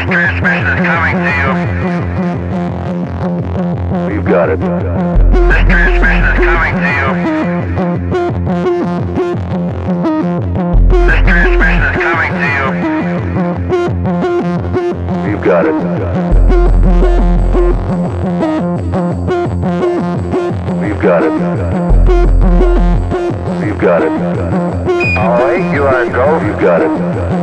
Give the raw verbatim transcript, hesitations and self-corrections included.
This transmission is coming to you. You got it. This transmission is coming to you. This transmission is coming to you. You got it. You got it. You got it. All right, you are go. You got it.